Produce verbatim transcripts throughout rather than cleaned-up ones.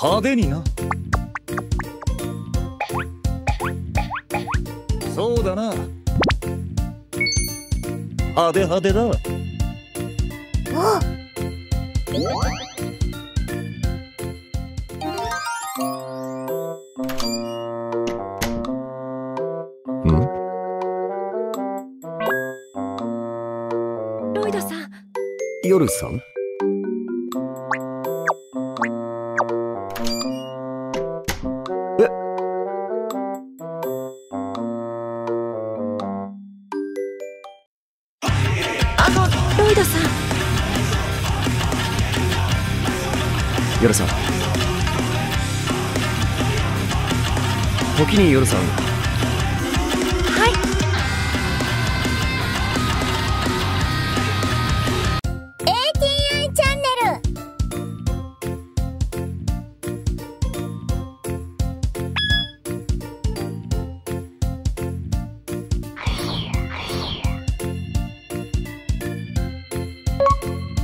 派手にな。そうだな、派手派手だ。あっ、夜さん、え、あのロイドさん、夜さん、時に夜さん。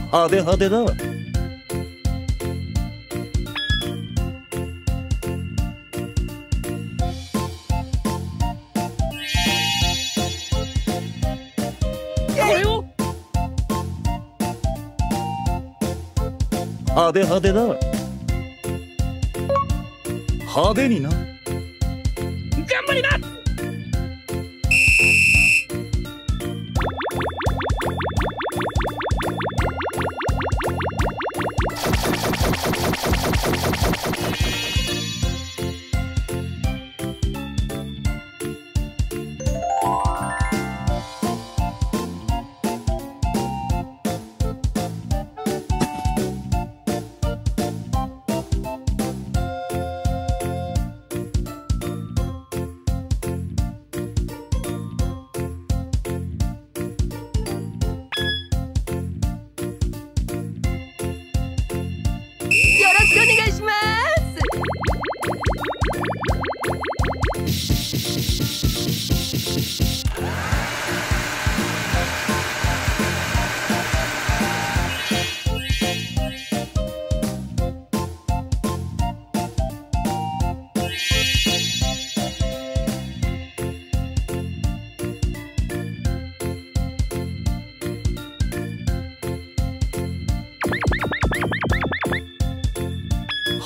派手派手だ。これを派手派手だ。派手にな。頑張りな。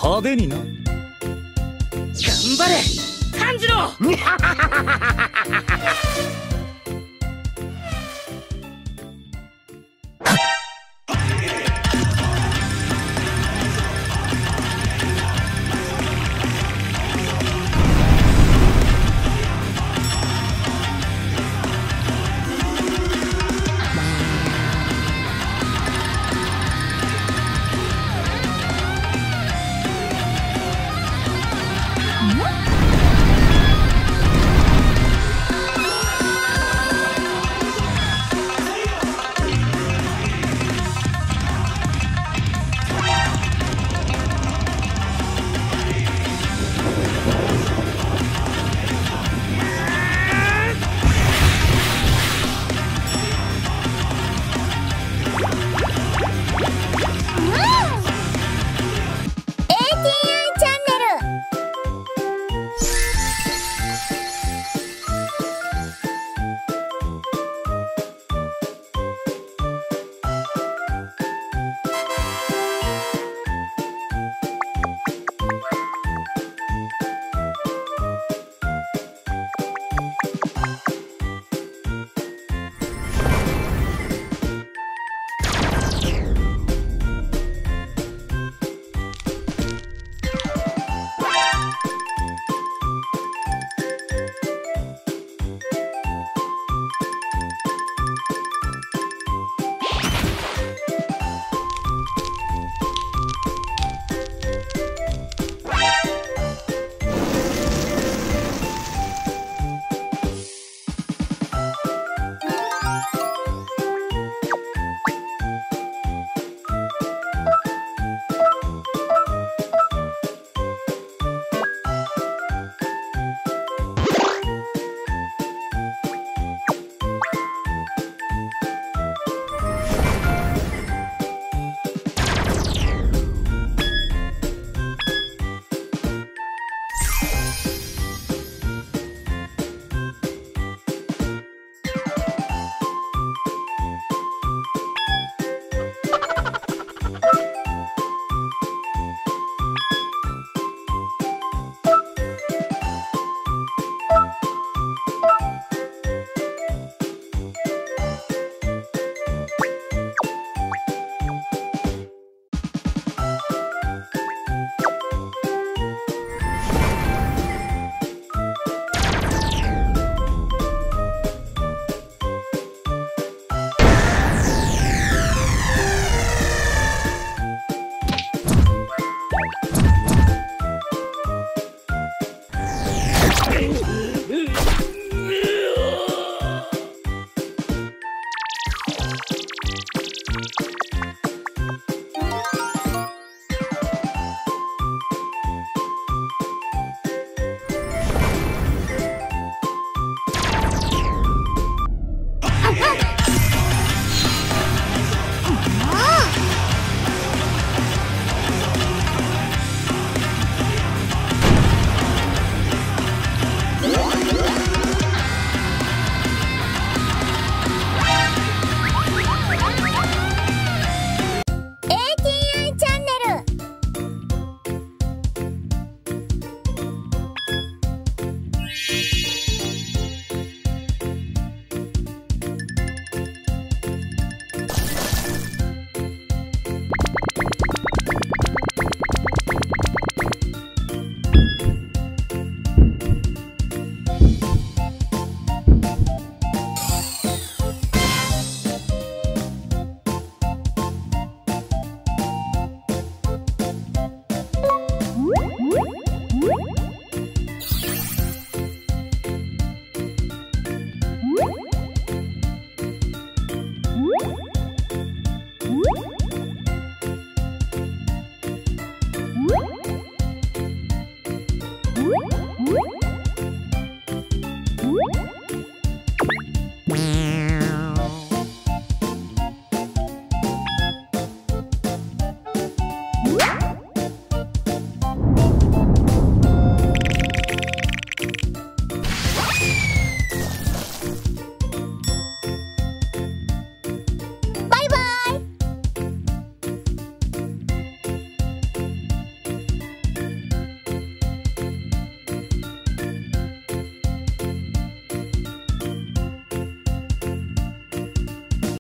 派手にな。頑張れ炭治郎。